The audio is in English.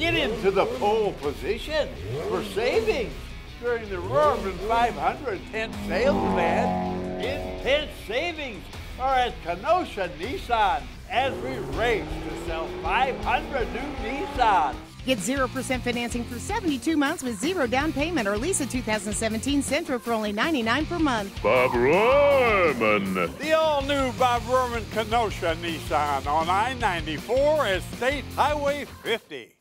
get into the pole position for savings during the Rohrman 500 10th sales event. Intense savings are at Kenosha Nissan as we race to sell 500 new Nissans. Get 0% financing for 72 months with zero down payment or lease a 2017 Sentra for only $99 per month. Bob Rohrman. The all-new Bob Rohrman Kenosha Nissan on I-94 at State Highway 50.